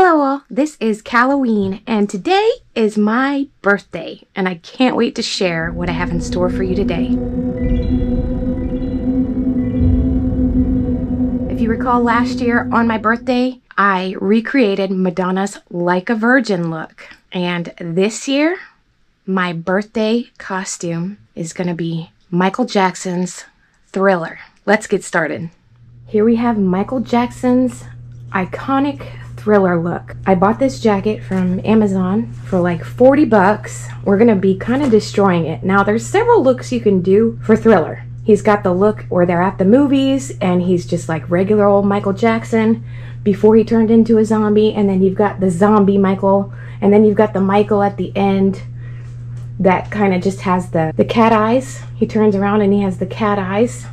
Hello all, this is Cal O'Ween, and today is my birthday, and I can't wait to share what I have in store for you today. If you recall last year on my birthday, I recreated Madonna's Like a Virgin look. And this year, my birthday costume is gonna be Michael Jackson's Thriller. Let's get started. Here we have Michael Jackson's iconic Thriller look. I bought this jacket from Amazon for like 40 bucks. We're gonna be kind of destroying it. Now there's several looks you can do for Thriller. He's got the look where they're at the movies and he's just like regular old Michael Jackson before he turned into a zombie, and then you've got the zombie Michael, and then you've got the Michael at the end that kind of just has the cat eyes. He turns around and he has the cat eyes,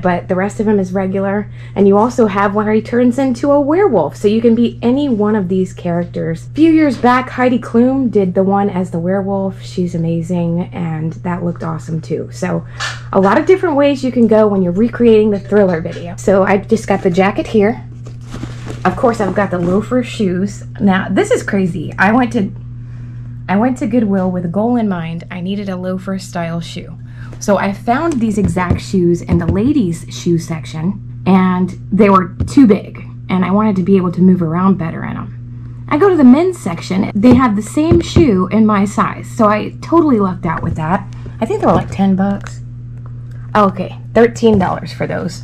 but the rest of him is regular. And you also have where he turns into a werewolf, so you can be any one of these characters. A few years back, Heidi Klum did the one as the werewolf. She's amazing, and that looked awesome too. So a lot of different ways you can go when you're recreating the Thriller video. So I just got the jacket here. Of course, I've got the loafer shoes. Now, this is crazy. I went to Goodwill with a goal in mind. I needed a loafer style shoe. So I found these exact shoes in the ladies' shoe section, and they were too big, and I wanted to be able to move around better in them. I go to the men's section. They have the same shoe in my size, so I totally lucked out with that. I think they were like 10 bucks. Oh, okay, $13 for those.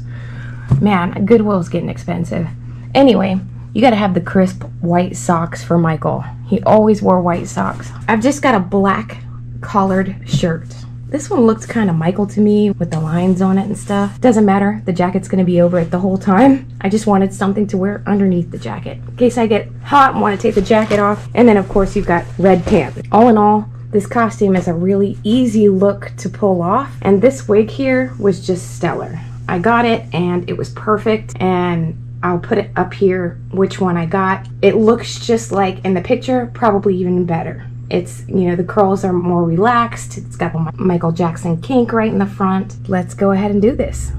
Man, Goodwill's getting expensive. Anyway, you gotta have the crisp white socks for Michael. He always wore white socks. I've just got a black collared shirt. This one looks kind of Michael to me with the lines on it and stuff. Doesn't matter, the jacket's gonna be over it the whole time. I just wanted something to wear underneath the jacket in case I get hot and wanna take the jacket off. And then of course you've got red pants. All in all, this costume is a really easy look to pull off. And this wig here was just stellar. I got it and it was perfect, and I'll put it up here, which one I got. It looks just like in the picture, probably even better. It's, you know, the curls are more relaxed. It's got the Michael Jackson kink right in the front. Let's go ahead and do this.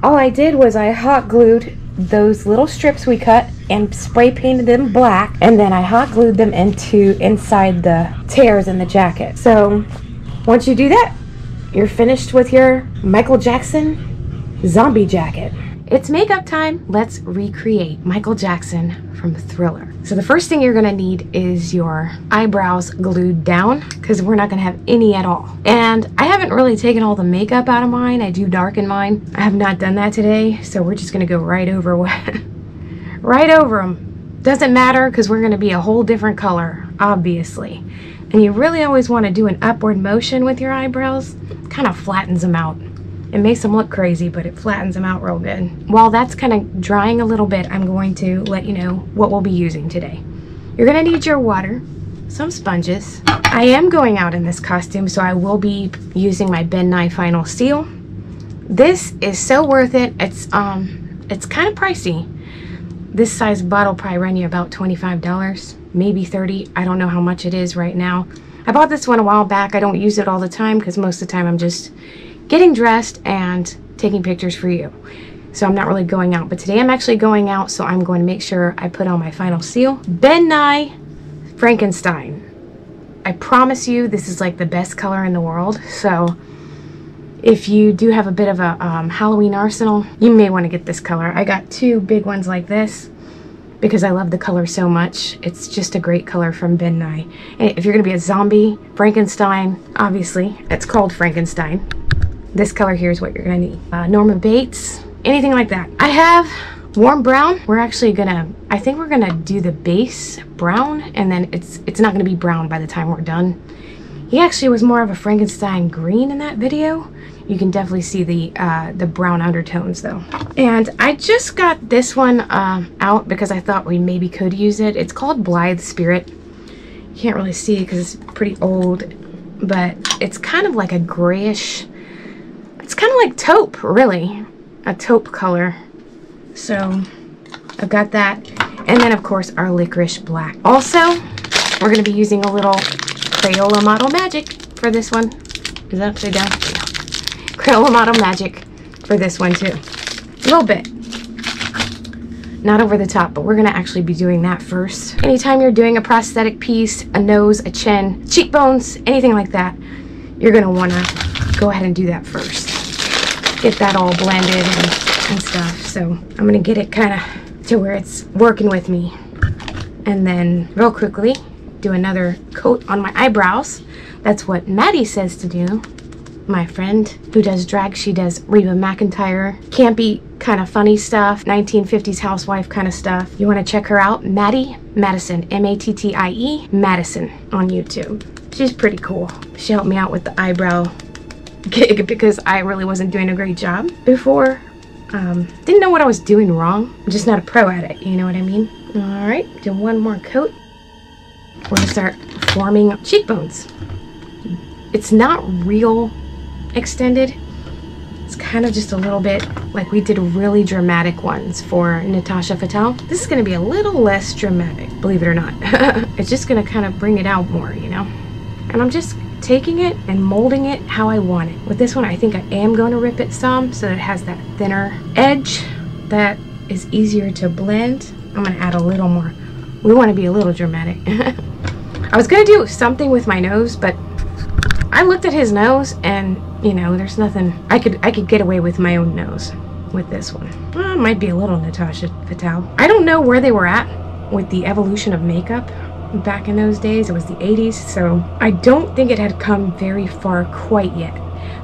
All I did was I hot glued those little strips we cut and spray painted them black, and then I hot glued them inside the tears in the jacket. So once you do that, you're finished with your Michael Jackson zombie jacket. It's makeup time. Let's recreate Michael Jackson from Thriller. So the first thing you're gonna need is your eyebrows glued down, because we're not gonna have any at all. And I haven't really taken all the makeup out of mine. I do darken mine. I have not done that today, so we're just gonna go right over right over them. Doesn't matter, because we're gonna be a whole different color, obviously. And you really always wanna do an upward motion with your eyebrows. Kind of flattens them out. It makes them look crazy, but it flattens them out real good. While that's kind of drying a little bit, I'm going to let you know what we'll be using today. You're gonna need your water, some sponges. I am going out in this costume, so I will be using my Ben Nye Final Seal. This is so worth it. It's kind of pricey. This size bottle probably ran you about $25, maybe $30. I don't know how much it is right now. I bought this one a while back. I don't use it all the time because most of the time I'm just getting dressed and taking pictures for you. So I'm not really going out, but today I'm actually going out, so I'm going to make sure I put on my final seal. Ben Nye Frankenstein. I promise you this is like the best color in the world, so if you do have a bit of a Halloween arsenal, you may want to get this color. I got two big ones like this because I love the color so much. It's just a great color from Ben Nye. And if you're going to be a zombie, Frankenstein, obviously, it's called Frankenstein. This color here is what you're gonna need. Norma Bates, anything like that. I have warm brown. We're actually gonna, I think we're gonna do the base brown, and then it's not gonna be brown by the time we're done. He actually was more of a Frankenstein green in that video. You can definitely see the brown undertones though. And I just got this one out because I thought we maybe could use it. It's called Blythe Spirit. You can't really see because it's pretty old. but it's kind of like a grayish, it's kind of like taupe, really, a taupe color. So I've got that, and then of course our licorice black. Also, we're going to be using a little Crayola Model Magic for this one. Is that upside down? Yeah. Crayola Model Magic for this one too, a little bit. Not over the top, but we're gonna actually be doing that first. Anytime you're doing a prosthetic piece, a nose, a chin, cheekbones, anything like that, you're gonna wanna go ahead and do that first. Get that all blended and stuff. So I'm gonna get it kinda to where it's working with me. And then real quickly, do another coat on my eyebrows. That's what Mattie says to do. My friend who does drag, she does Reba McEntire, campy kind of funny stuff, 1950s housewife kind of stuff. You want to check her out, Mattie Madison, M-A-T-T-I-E Madison on YouTube. She's pretty cool. She helped me out with the eyebrow gig because I really wasn't doing a great job before. Didn't know what I was doing wrong. I'm just not a pro at it, you know what I mean? All right, do one more coat. We're gonna start forming cheekbones. It's not real extended, it's kind of just a little bit like we did really dramatic ones for Natasha Fatale. This is going to be a little less dramatic, believe it or not. It's just going to kind of bring it out more, you know, and I'm just taking it and molding it how I want it. With this one, I think I am going to rip it some so that it has that thinner edge that is easier to blend. I'm going to add a little more. We want to be a little dramatic. I was going to do something with my nose, but I looked at his nose and, you know, there's nothing. I could get away with my own nose with this one. Well, it might be a little Natasha Fatale. I don't know where they were at with the evolution of makeup back in those days. It was the 80s, so I don't think it had come very far quite yet.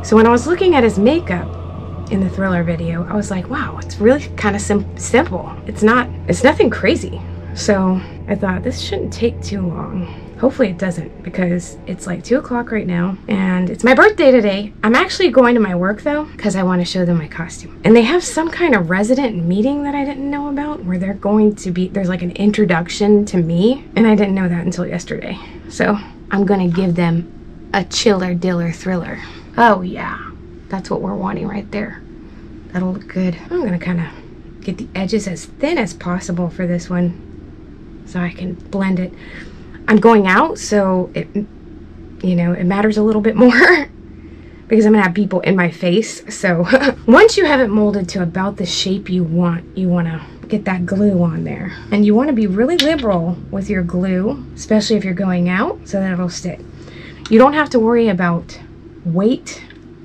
So when I was looking at his makeup in the Thriller video, I was like, wow, it's really kind of simple. It's nothing crazy. So I thought this shouldn't take too long. Hopefully it doesn't, because it's like 2 o'clock right now and it's my birthday today. I'm actually going to my work though, because I want to show them my costume. And they have some kind of resident meeting that I didn't know about where they're going to be, there's like an introduction to me, and I didn't know that until yesterday. So I'm going to give them a chiller diller thriller. Oh yeah, that's what we're wanting right there. That'll look good. I'm going to kind of get the edges as thin as possible for this one so I can blend it. I'm going out, so it, you know, it matters a little bit more because I'm gonna have people in my face. So once you have it molded to about the shape you want to get that glue on there, and you want to be really liberal with your glue, especially if you're going out, so that it'll stick. You don't have to worry about weight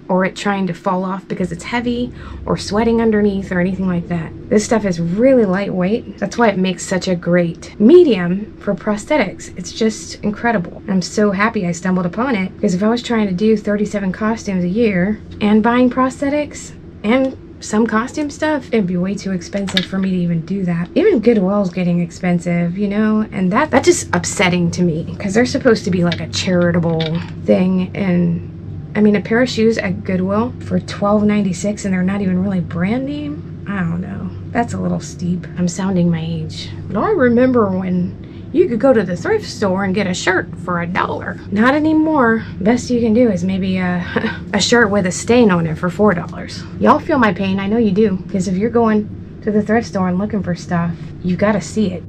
or it trying to fall off because it's heavy or sweating underneath or anything like that. This stuff is really lightweight. That's why it makes such a great medium for prosthetics. It's just incredible. I'm so happy I stumbled upon it, because if I was trying to do 37 costumes a year and buying prosthetics and some costume stuff, it'd be way too expensive for me to even do that. Even Goodwill's getting expensive, you know, and that's just upsetting to me because they're supposed to be like a charitable thing. And I mean, a pair of shoes at Goodwill for $12.96 and they're not even really brand name? I don't know. That's a little steep. I'm sounding my age. But I remember when you could go to the thrift store and get a shirt for $1. Not anymore. Best you can do is maybe a shirt with a stain on it for $4. Y'all feel my pain. I know you do. Because if you're going to the thrift store and looking for stuff, you got to see it.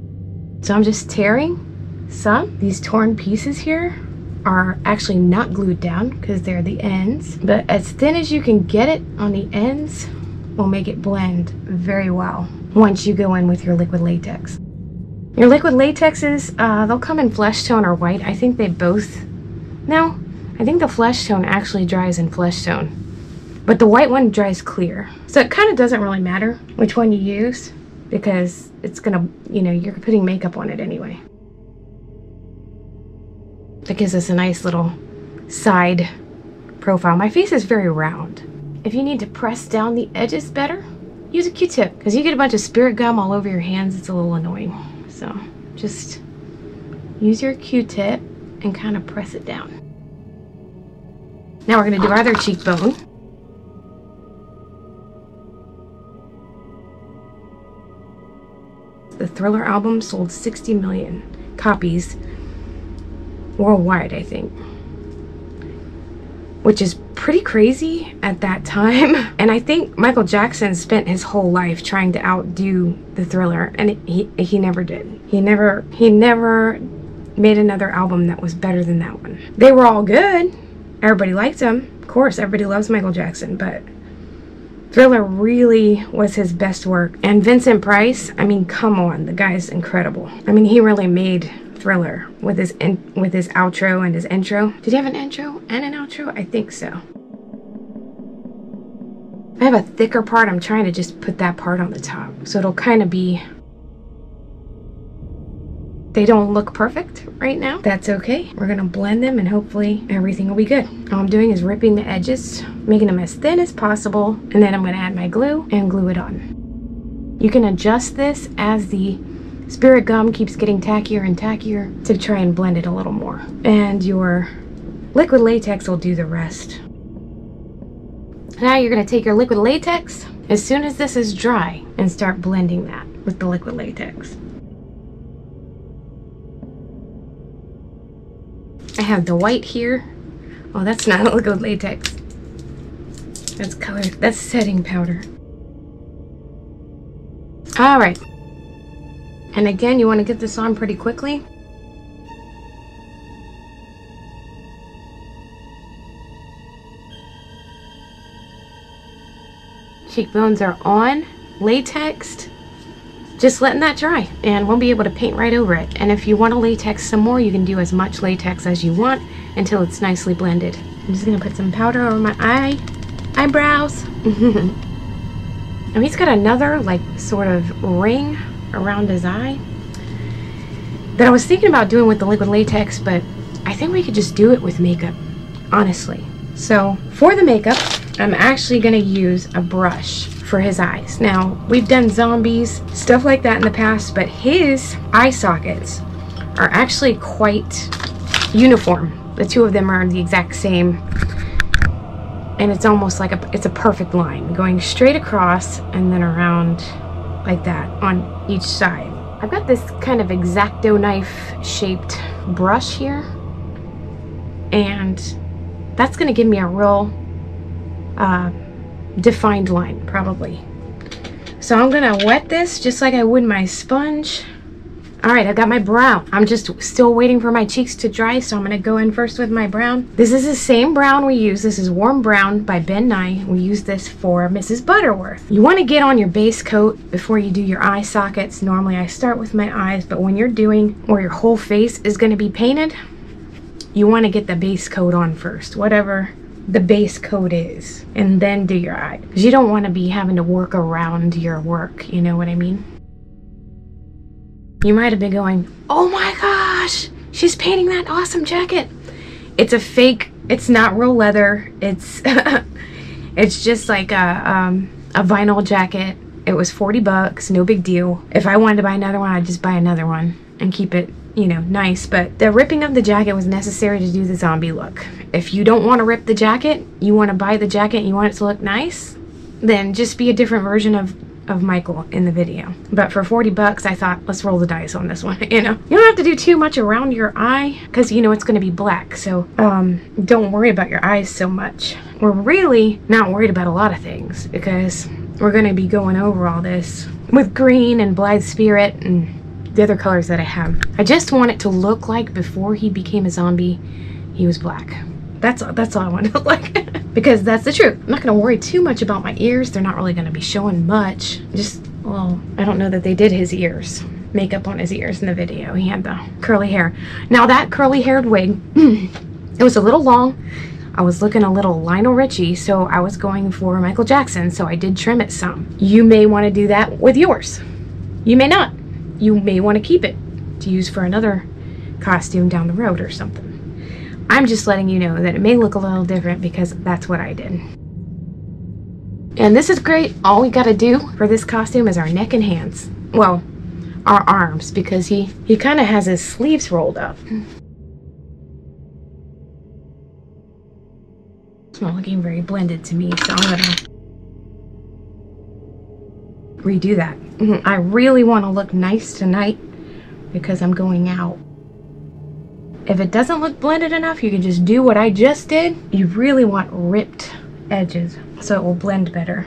So I'm just tearing some. These torn pieces here are actually not glued down because they're the ends, but as thin as you can get it on the ends will make it blend very well once you go in with your liquid latex. Your liquid latexes, they'll come in flesh tone or white. I think they both, no, I think the flesh tone actually dries in flesh tone, but the white one dries clear. So it kind of doesn't really matter which one you use because it's gonna, you know, you're putting makeup on it anyway. That gives us a nice little side profile. My face is very round. If you need to press down the edges better, use a Q-tip, because you get a bunch of Spirit gum all over your hands. It's a little annoying. So just use your Q-tip and kind of press it down. Now we're going to do our other cheekbone. The Thriller album sold 60 million copies worldwide, I think. which is pretty crazy at that time. And I think Michael Jackson spent his whole life trying to outdo the Thriller, and he never did. He never made another album that was better than that one. They were all good. Everybody liked him. Of course, everybody loves Michael Jackson, but Thriller really was his best work. And Vincent Price, I mean, come on, the guy's incredible. I mean, he really made Thriller with his outro and his intro. Did he have an intro and an outro? I think so. I have a thicker part. I'm trying to just put that part on the top, so it'll kind of be... They don't look perfect right now. That's okay. We're gonna blend them and hopefully everything will be good. All I'm doing is ripping the edges, making them as thin as possible, and then I'm gonna add my glue and glue it on. You can adjust this as the Spirit gum keeps getting tackier and tackier to try and blend it a little more. And your liquid latex will do the rest. Now you're gonna take your liquid latex as soon as this is dry and start blending that with the liquid latex. I have the white here. Oh, that's not liquid latex. That's color. That's setting powder. All right. And again, you want to get this on pretty quickly. Cheekbones are on, latexed. Just letting that dry, and we'll be able to paint right over it. And if you want to latex some more, you can do as much latex as you want until it's nicely blended. I'm just gonna put some powder over my eyebrows. And he's got another like sort of ring around his eye that I was thinking about doing with the liquid latex, but I think we could just do it with makeup, honestly. So for the makeup, I'm actually gonna use a brush for his eyes. Now, we've done zombies, stuff like that in the past, but his eye sockets are actually quite uniform. The two of them are the exact same, and it's almost like it's a perfect line going straight across and then around like that on each side. I've got this kind of X-Acto knife shaped brush here, and that's gonna give me a real defined line, probably. So I'm gonna wet this just like I would my sponge. All right, I've got my brown. I'm just still waiting for my cheeks to dry, so I'm gonna go in first with my brown. This is the same brown we use. This is Warm Brown by Ben Nye. We use this for Mrs. Butterworth. You want to get on your base coat before you do your eye sockets. Normally I start with my eyes, but when you're doing where your whole face is going to be painted, you want to get the base coat on first, whatever the base coat is, and then do your eye, because you don't want to be having to work around your work, you know what I mean? You might have been going, oh my gosh, she's painting that awesome jacket. It's a fake, it's not real leather, it's it's just like a vinyl jacket. It was 40 bucks, no big deal. If I wanted to buy another one, I'd just buy another one and keep it, you know, nice. But the ripping of the jacket was necessary to do the zombie look. If you don't want to rip the jacket, you want to buy the jacket and you want it to look nice, then just be a different version of Michael in the video. But for 40 bucks, I thought, let's roll the dice on this one, you know? You don't have to do too much around your eye, because you know it's gonna be black, so don't worry about your eyes so much. We're really not worried about a lot of things, because we're gonna be going over all this with green and Blythe Spirit and the other colors that I have. I just want it to look like before he became a zombie, he was black. That's all I want to look like, because that's the truth. I'm not going to worry too much about my ears. They're not really going to be showing much. Just, well, I don't know that they did his ears, makeup on his ears in the video. He had the curly hair. Now that curly haired wig, it was a little long. I was looking a little Lionel Richie, so I was going for Michael Jackson, so I did trim it some. You may want to do that with yours. You may not. You may want to keep it to use for another costume down the road or something. I'm just letting you know that it may look a little different because that's what I did. And this is great. All we got to do for this costume is our neck and hands. Well, our arms, because he kind of has his sleeves rolled up. It's not looking very blended to me, so I'm going to redo that. I really want to look nice tonight because I'm going out If it doesn't look blended enough, you can just do what I just did. You really want ripped edges so it will blend better.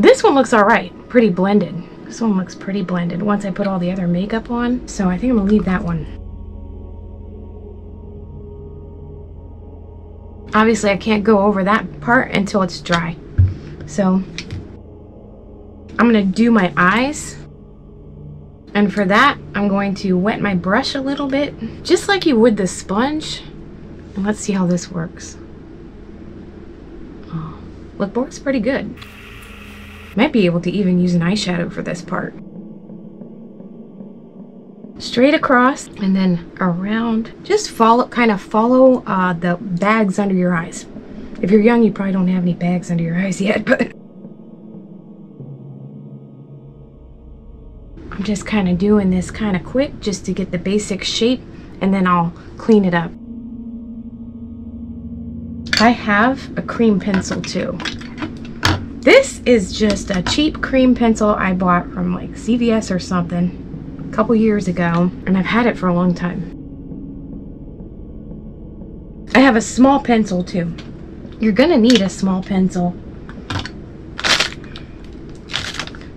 This one looks alright, pretty blended. This one looks pretty blended once I put all the other makeup on, so I think I'm gonna leave that one. Obviously I can't go over that part until it's dry. So I'm gonna do my eyes, and for that I'm going to wet my brush a little bit, just like you would the sponge. And let's see how this works. Oh, look, works pretty good. Might be able to even use an eyeshadow for this part. Straight across and then around. Just follow the bags under your eyes. If you're young, you probably don't have any bags under your eyes yet, but I'm just kind of doing this kind of quick just to get the basic shape, and then I'll clean it up. I have a cream pencil too. This is just a cheap cream pencil I bought from like CVS or something a couple years ago, and I've had it for a long time. I have a small pencil too. You're gonna need a small pencil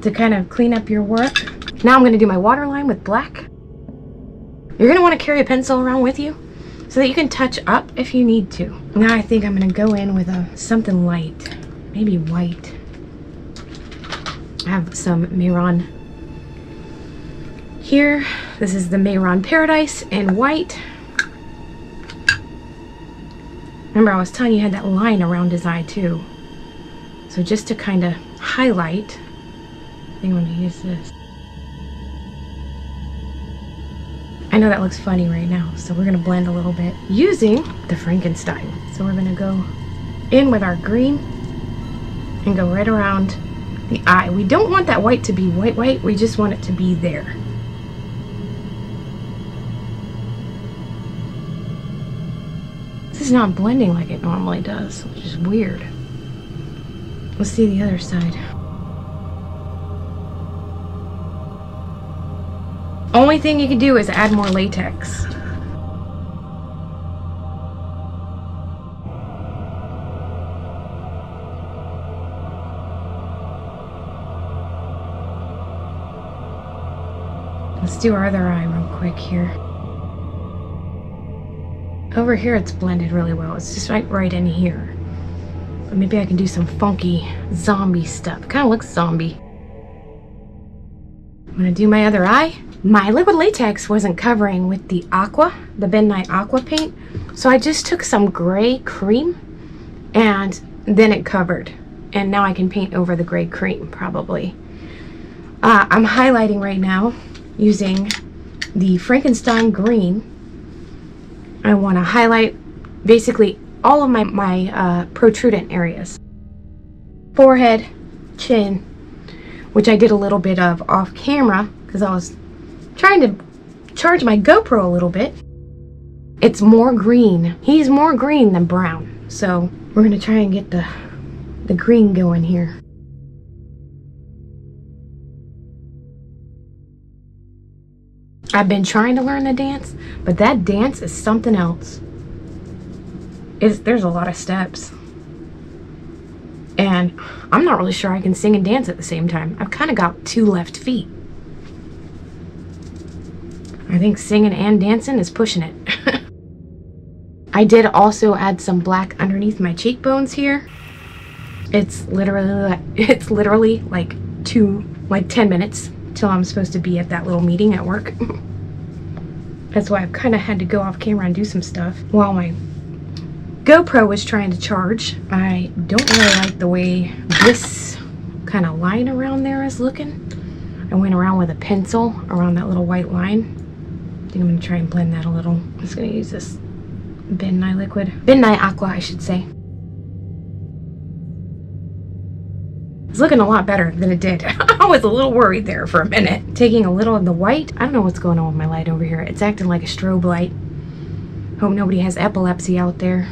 to kind of clean up your work. Now I'm gonna do my waterline with black. You're gonna wanna carry a pencil around with you so that you can touch up if you need to. Now I think I'm gonna go in with something light, maybe white. I have some Mehron here. This is the Mehron Paradise in white. Remember, I was telling you he had that line around his eye too. So just to kind of highlight, I think I'm gonna use this. I know that looks funny right now, so we're gonna blend a little bit using the Frankenstein. So we're gonna go in with our green and go right around the eye. We don't want that white to be white, we just want it to be there. This is not blending like it normally does, which is weird. Let's see the other side. Only thing you can do is add more latex. Let's do our other eye real quick here. Over here it's blended really well. It's just right in here. But maybe I can do some funky zombie stuff. It kind of looks zombie. I'm gonna do my other eye. My liquid latex wasn't covering with the aqua, the Ben Nye aqua paint. So I just took some gray cream and then it covered. And now I can paint over the gray cream probably. I'm highlighting right now using the Frankenstein green. I want to highlight basically all of my protrudent areas. Forehead, chin, which I did a little bit of off camera because I was trying to charge my GoPro a little bit. It's more green. He's more green than brown. So we're going to try and get the green going here. I've been trying to learn the dance, but that dance is something else. There's a lot of steps. And I'm not really sure I can sing and dance at the same time. I've kind of got two left feet. I think singing and dancing is pushing it. I did also add some black underneath my cheekbones here. It's literally like 10 minutes till I'm supposed to be at that little meeting at work. That's why I've kind of had to go off camera and do some stuff while my GoPro was trying to charge. I don't really like the way this kind of line around there is looking. I went around with a pencil around that little white line. I think I'm gonna try and blend that a little. I'm just gonna use this Ben Nye liquid. Ben Nye Aqua, I should say. It's looking a lot better than it did. I was a little worried there for a minute. Taking a little of the white. I don't know what's going on with my light over here. It's acting like a strobe light. Hope nobody has epilepsy out there.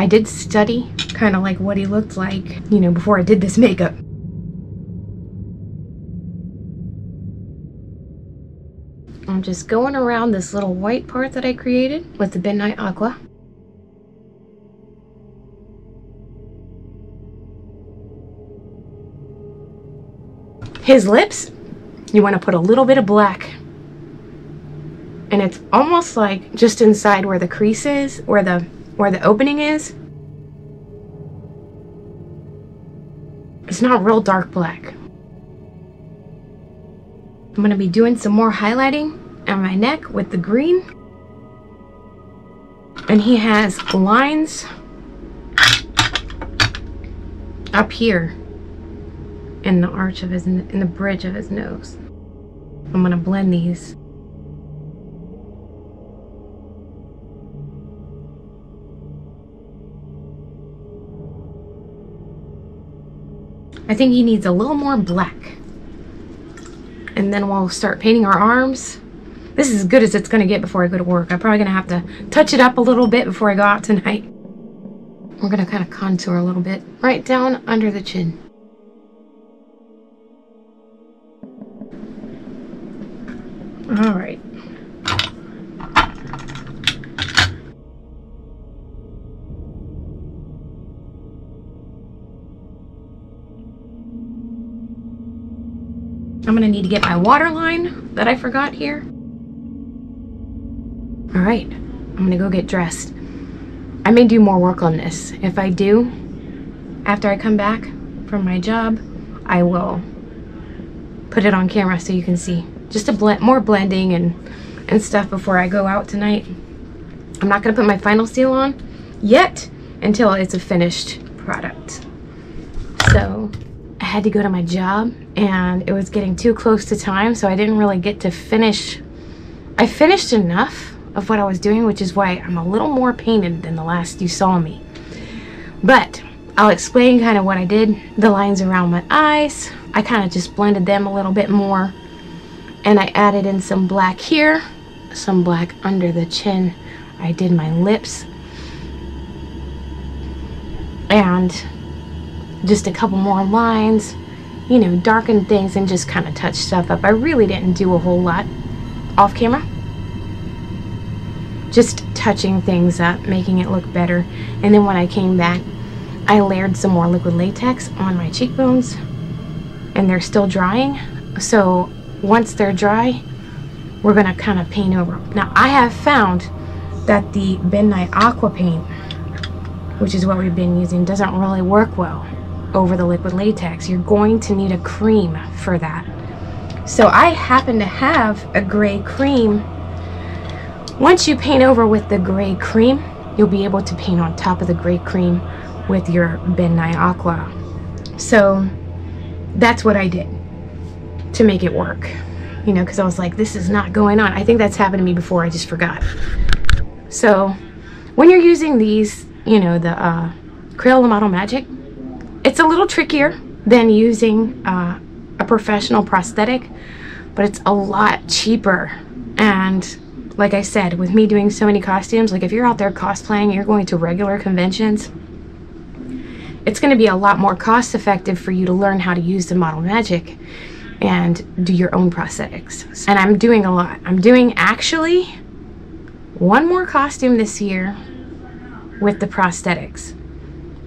I did study kind of like what he looked like, you know, before I did this makeup. I'm just going around this little white part that I created with the Ben Nye Aqua. His lips, you want to put a little bit of black. And it's almost like just inside where the crease is, where the opening is. It's not real dark black. I'm going to be doing some more highlighting on my neck with the green. And he has lines up here in the arch of his, in the bridge of his nose. I'm going to blend these. I think he needs a little more black. And then we'll start painting our arms. This is as good as it's going to get before I go to work. I'm probably going to have to touch it up a little bit before I go out tonight. We're going to kind of contour a little bit right down under the chin. All right. I'm going to need to get my water line that I forgot here. All right, I'm going to go get dressed. I may do more work on this. If I do, after I come back from my job, I will put it on camera so you can see. Just a blend, more blending and stuff before I go out tonight. I'm not going to put my final seal on yet until it's a finished product. So I had to go to my job and it was getting too close to time, so I didn't really get to finish. I finished enough of what I was doing, which is why I'm a little more painted than the last you saw me. But I'll explain kind of what I did. The lines around my eyes, I kind of just blended them a little bit more. And I added in some black here, some black under the chin. I did my lips. And just a couple more lines, you know, darken things and just kind of touch stuff up. I really didn't do a whole lot off camera. Just touching things up, making it look better. And then when I came back, I layered some more liquid latex on my cheekbones and they're still drying. So once they're dry, we're gonna kind of paint over. Now I have found that the Ben Nye Aqua paint, which is what we've been using, doesn't really work well over the liquid latex. You're going to need a cream for that. So I happen to have a gray cream. Once you paint over with the gray cream, you'll be able to paint on top of the gray cream with your Ben Nye Aqua. So that's what I did to make it work, you know, because I was like, this is not going on. I think that's happened to me before, I just forgot. So when you're using these, you know, the Crayola Model Magic, it's a little trickier than using a professional prosthetic, but it's a lot cheaper. And like I said, with me doing so many costumes, like if you're out there cosplaying, you're going to regular conventions, it's going to be a lot more cost effective for you to learn how to use the Model Magic and do your own prosthetics. And I'm doing a lot. I'm doing actually one more costume this year with the prosthetics,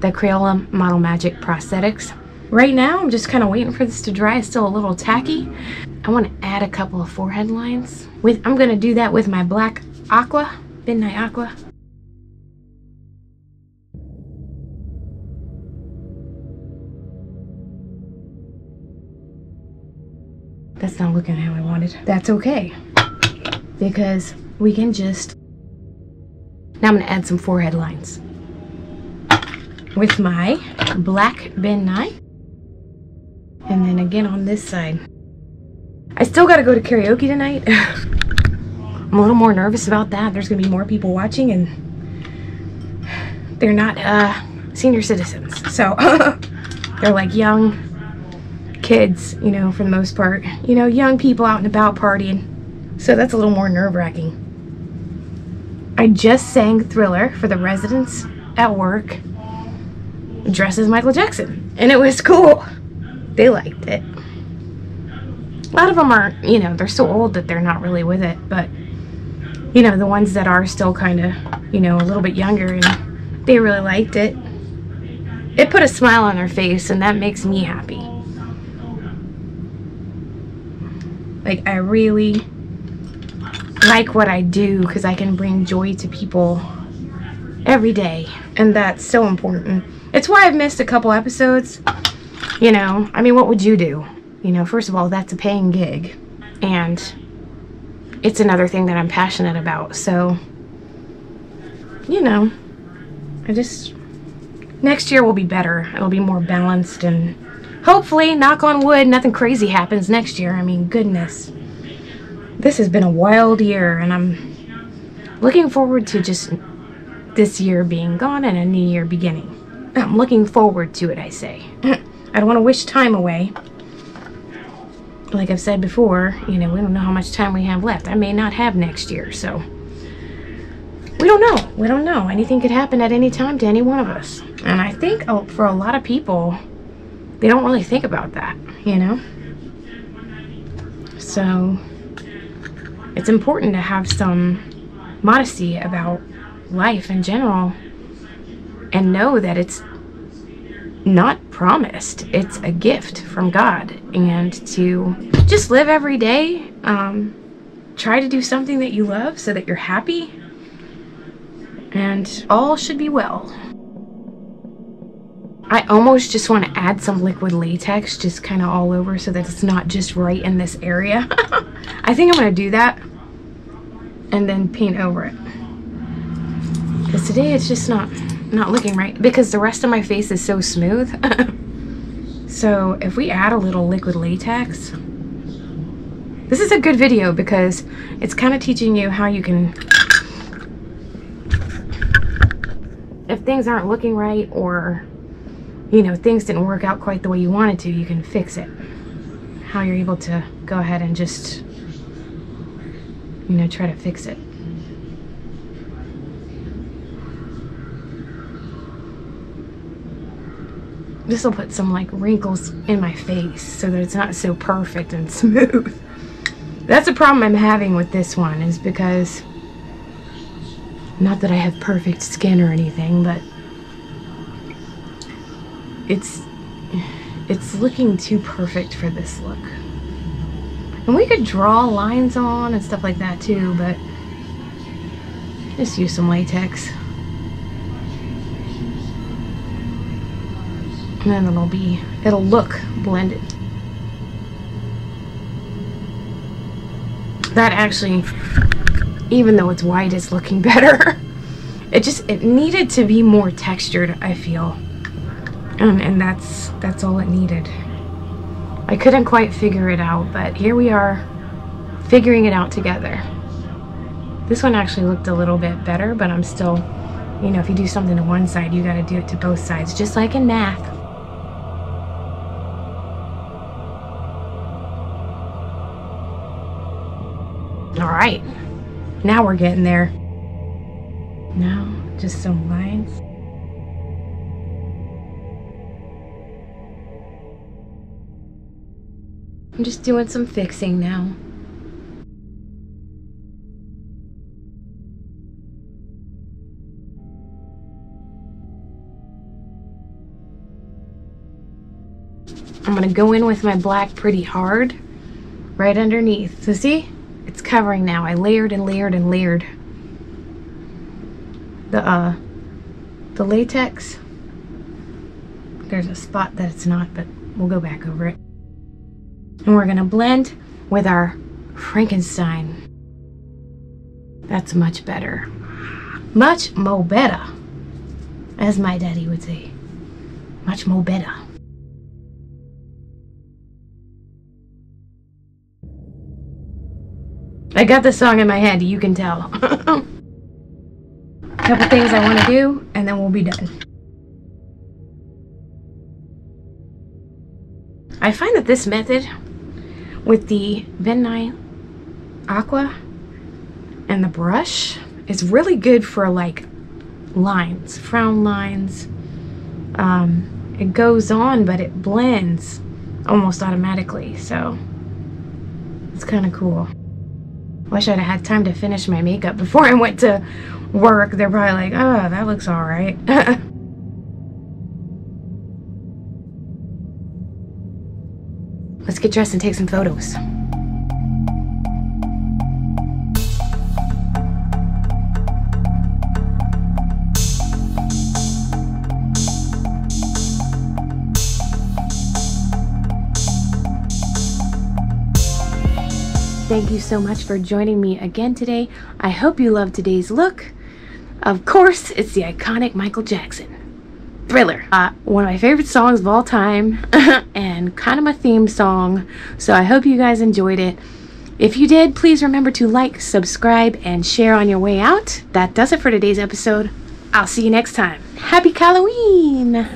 the Crayola Model Magic prosthetics. Right now, I'm just kind of waiting for this to dry. It's still a little tacky. I want to add a couple of forehead lines. I'm going to do that with my black aqua, Ben Nye Aqua. That's not looking how I wanted. That's okay, because we can just... Now I'm going to add some forehead lines with my black Ben Nye, and then again on this side. I still got to go to karaoke tonight. I'm a little more nervous about that. There's going to be more people watching and they're not senior citizens. So they're like young kids, you know, for the most part, you know, young people out and about partying. So that's a little more nerve-wracking. I just sang Thriller for the residents at work dressed as Michael Jackson, and it was cool. They liked it. A lot of them are, you know, they're so old that they're not really with it, but, you know, the ones that are still kind of, you know, a little bit younger, and they really liked it. It put a smile on their face, and that makes me happy. Like, I really like what I do because I can bring joy to people every day, and that's so important. It's why I've missed a couple episodes. You know, I mean, what would you do? You know, first of all, that's a paying gig, and it's another thing that I'm passionate about. So, you know, I just, next year will be better. It'll be more balanced, and hopefully, knock on wood, nothing crazy happens next year. I mean, goodness, this has been a wild year, and I'm looking forward to just this year being gone and a new year beginning. I'm looking forward to it, I say. I don't want to wish time away. Like I've said before, you know, we don't know how much time we have left. I may not have next year, so we don't know. We don't know. Anything could happen at any time to any one of us. And I think for a lot of people, they don't really think about that, you know? So it's important to have some modesty about life in general and know that it's not promised. It's a gift from God, and to just live every day, try to do something that you love so that you're happy, and all should be well. I almost just want to add some liquid latex just kind of all over so that it's not just right in this area. I think I'm going to do that and then paint over it, because today it's just not looking right, because the rest of my face is so smooth. So if we add a little liquid latex, this is a good video because it's kind of teaching you how you can, if things aren't looking right, or, you know, things didn't work out quite the way you wanted to, you can fix it. How you're able to go ahead and just, you know, try to fix it. This will put some like wrinkles in my face so that it's not so perfect and smooth. That's a problem I'm having with this one, is because, not that I have perfect skin or anything, but it's looking too perfect for this look. And we could draw lines on and stuff like that too, but just use some latex. And then it'll look blended. That actually, even though it's white, it's looking better. It needed to be more textured, I feel. And that's all it needed. I couldn't quite figure it out, but here we are figuring it out together. This one actually looked a little bit better, but I'm still, you know, if you do something to one side, you gotta do it to both sides, just like in math. Alright, now we're getting there. Now, just some lines. I'm just doing some fixing now. I'm gonna go in with my black pretty hard, right underneath. So see? It's covering now. I layered and layered and layered the latex. There's a spot that it's not, but we'll go back over it. And we're gonna blend with our Frankenstein. That's much better. Much more better, as my daddy would say. Much more better. I got the song in my head, you can tell. A couple things I want to do, and then we'll be done. I find that this method with the Ben Nye Aqua and the brush is really good for like lines, frown lines. It goes on, but it blends almost automatically, so it's kind of cool. Wish I'd had time to finish my makeup before I went to work. They're probably like, oh, that looks all right. Let's get dressed and take some photos. Thank you so much for joining me again today. I hope you loved today's look. Of course, it's the iconic Michael Jackson. Thriller. One of my favorite songs of all time and kind of my theme song. So I hope you guys enjoyed it. If you did, please remember to like, subscribe, and share on your way out. That does it for today's episode. I'll see you next time. Happy Cal O'Ween!